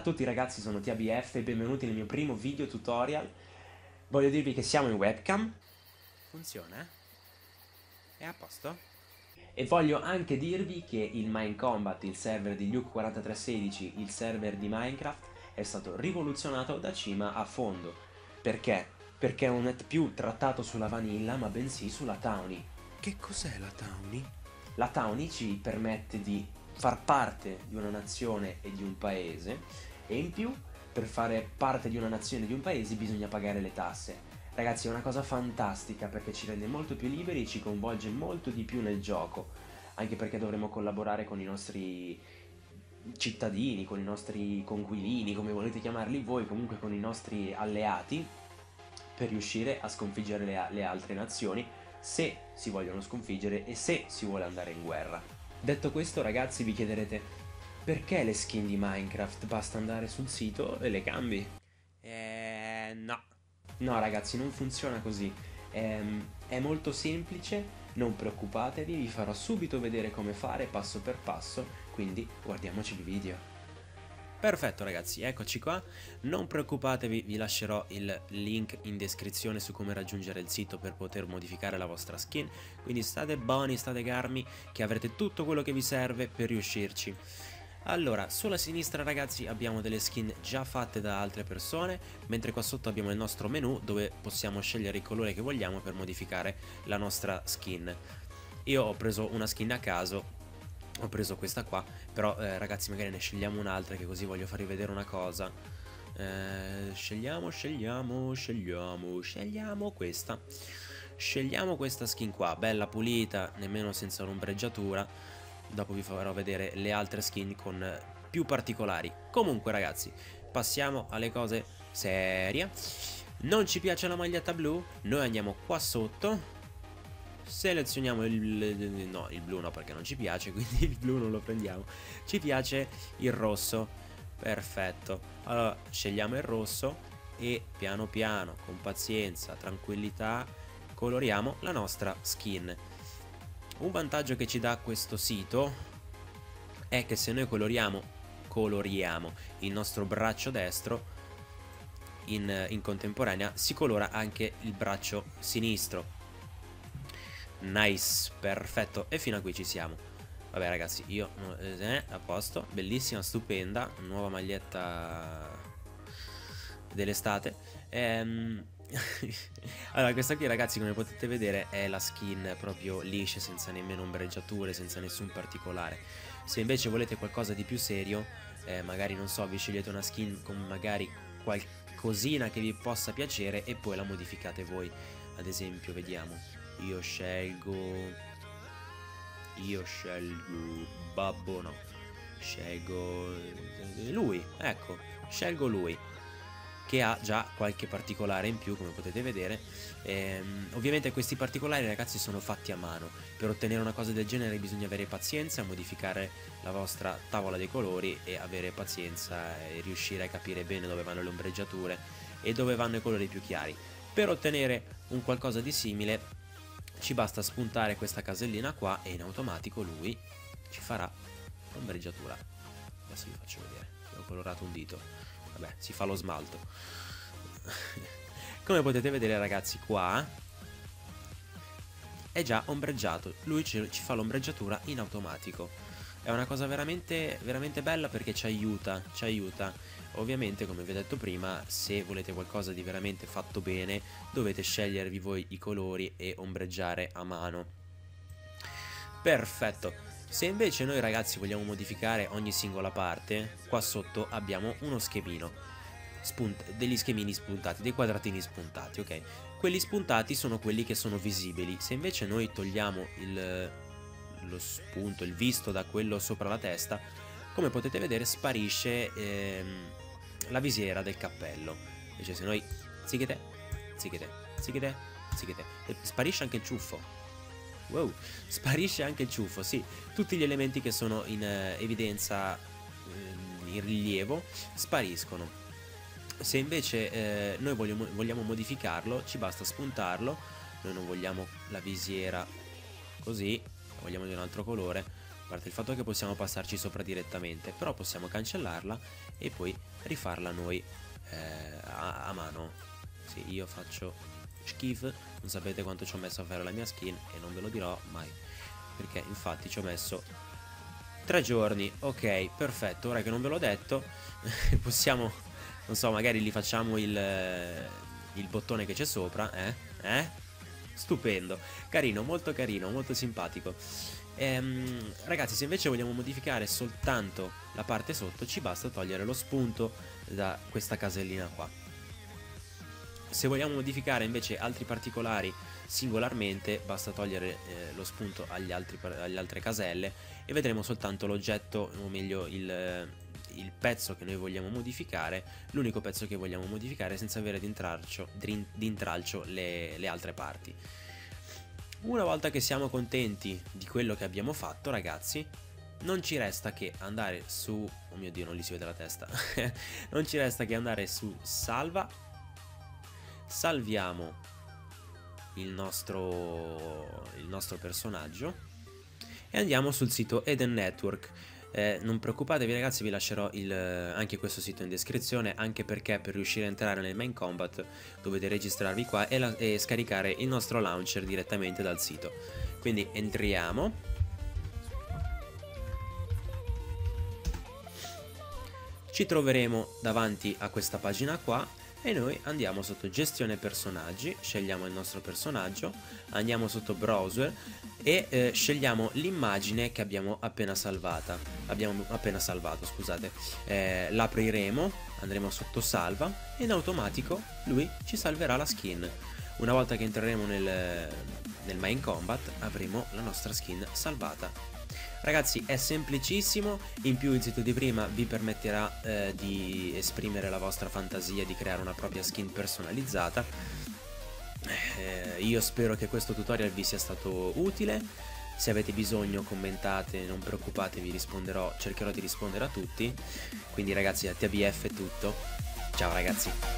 a tutti ragazzi, sono TiaBF e benvenuti nel mio primo video tutorial. Voglio dirvi che siamo in webcam. Funziona? È a posto? E voglio anche dirvi che il minecombat, il server di Luke4316, il server di Minecraft, è stato rivoluzionato da cima a fondo. Perché? Perché non è più trattato sulla vanilla, ma bensì sulla Towny. Che cos'è la Towny? La Towny ci permette di far parte di una nazione e di un paese, e in più per fare parte di una nazione e di un paese bisogna pagare le tasse. Ragazzi, è una cosa fantastica perché ci rende molto più liberi e ci coinvolge molto di più nel gioco, anche perché dovremo collaborare con i nostri cittadini, con i nostri conquilini, come volete chiamarli voi, comunque con i nostri alleati, per riuscire a sconfiggere le altre nazioni, se si vogliono sconfiggere e se si vuole andare in guerra. Detto questo ragazzi, vi chiederete: perché le skin di Minecraft? Basta andare sul sito e le cambi? No. No ragazzi, non funziona così. È molto semplice, non preoccupatevi, vi farò subito vedere come fare passo per passo, quindi guardiamoci il video. Perfetto ragazzi, eccoci qua. Non preoccupatevi, vi lascerò il link in descrizione su come raggiungere il sito per poter modificare la vostra skin, quindi state buoni, state garmi, che avrete tutto quello che vi serve per riuscirci. Allora, sulla sinistra ragazzi abbiamo delle skin già fatte da altre persone, mentre qua sotto abbiamo il nostro menu dove possiamo scegliere il colore che vogliamo per modificare la nostra skin. Io ho preso una skin a caso, ho preso questa qua, però ragazzi magari ne scegliamo un'altra, che così voglio farvi vedere una cosa. Scegliamo questa. Scegliamo questa skin qua, bella pulita, nemmeno senza l'ombreggiatura. Dopo vi farò vedere le altre skin con più particolari. Comunque ragazzi, passiamo alle cose serie. Non ci piace la maglietta blu, noi andiamo qua sotto, selezioniamo il blu no, perché non ci piace, quindi il blu non lo prendiamo, ci piace il rosso. Perfetto, allora scegliamo il rosso e piano piano, con pazienza, tranquillità, coloriamo la nostra skin. Un vantaggio che ci dà questo sito è che se noi coloriamo il nostro braccio destro in contemporanea, si colora anche il braccio sinistro. Nice, perfetto, e fino a qui ci siamo. Vabbè ragazzi, io a posto, bellissima, stupenda, nuova maglietta dell'estate. Allora, questa qui ragazzi, come potete vedere, è la skin proprio liscia, senza nemmeno ombreggiature, senza nessun particolare. Se invece volete qualcosa di più serio, magari non so, vi scegliete una skin con magari qualcosina che vi possa piacere e poi la modificate voi. Ad esempio, vediamo, io scelgo Babbo, no, scelgo lui, ecco, scelgo lui, che ha già qualche particolare in più, come potete vedere. Ovviamente questi particolari ragazzi sono fatti a mano, per ottenere una cosa del genere bisogna avere pazienza, modificare la vostra tavola dei colori e avere pazienza e riuscire a capire bene dove vanno le ombreggiature e dove vanno i colori più chiari. Per ottenere un qualcosa di simile ci basta spuntare questa casellina qua e in automatico lui ci farà l'ombreggiatura. Adesso vi faccio vedere, ho colorato un dito, vabbè, si fa lo smalto. Come potete vedere ragazzi, qua è già ombreggiato, lui ci fa l'ombreggiatura in automatico. È una cosa veramente veramente bella perché ci aiuta, ci aiuta. Ovviamente, come vi ho detto prima, se volete qualcosa di veramente fatto bene dovete scegliervi voi i colori e ombreggiare a mano. Perfetto. Se invece noi ragazzi vogliamo modificare ogni singola parte, qua sotto abbiamo uno schemino, degli schemini spuntati, dei quadratini spuntati, ok? Quelli spuntati sono quelli che sono visibili. Se invece noi togliamo lo spunto, il visto da quello sopra la testa, come potete vedere sparisce la visiera del cappello. Invece se noi zichete, sparisce anche il ciuffo. Wow, sparisce anche il ciuffo, sì, tutti gli elementi che sono in evidenza, in rilievo, spariscono. Se invece noi vogliamo modificarlo, ci basta spuntarlo. Noi non vogliamo la visiera così, vogliamo di un altro colore, parte il fatto che possiamo passarci sopra direttamente, però possiamo cancellarla e poi rifarla noi a mano. Sì, io faccio schif, non sapete quanto ci ho messo a fare la mia skin e non ve lo dirò mai, perché infatti ci ho messo 3 giorni. Ok, perfetto, ora che non ve l'ho detto possiamo, non so, magari gli facciamo il bottone che c'è sopra, stupendo, carino, molto simpatico. Ragazzi, se invece vogliamo modificare soltanto la parte sotto, ci basta togliere lo spunto da questa casellina qua. Se vogliamo modificare invece altri particolari singolarmente, basta togliere lo spunto alle altre caselle e vedremo soltanto l'oggetto, o meglio il pezzo che noi vogliamo modificare, l'unico pezzo che vogliamo modificare senza avere d'intralcio le altre parti. Una volta che siamo contenti di quello che abbiamo fatto, ragazzi, non ci resta che andare su, oh mio Dio, non gli si vede la testa non ci resta che andare su salva, salviamo il nostro personaggio e andiamo sul sito Eden Network. Non preoccupatevi ragazzi, vi lascerò anche questo sito in descrizione, anche perché per riuscire a entrare nel minecombat dovete registrarvi qua e scaricare il nostro launcher direttamente dal sito. Quindi entriamo, ci troveremo davanti a questa pagina qua e noi andiamo sotto gestione personaggi, scegliamo il nostro personaggio, andiamo sotto browser e scegliamo l'immagine che abbiamo appena salvata, scusate, l'apriremo, andremo sotto salva e in automatico lui ci salverà la skin. Una volta che entreremo nel minecombat avremo la nostra skin salvata. Ragazzi, è semplicissimo, in più il sito di prima vi permetterà di esprimere la vostra fantasia, di creare una propria skin personalizzata. Io spero che questo tutorial vi sia stato utile. Se avete bisogno commentate, non preoccupatevi, cercherò di rispondere a tutti. Quindi ragazzi, da TiaBF è tutto, ciao ragazzi.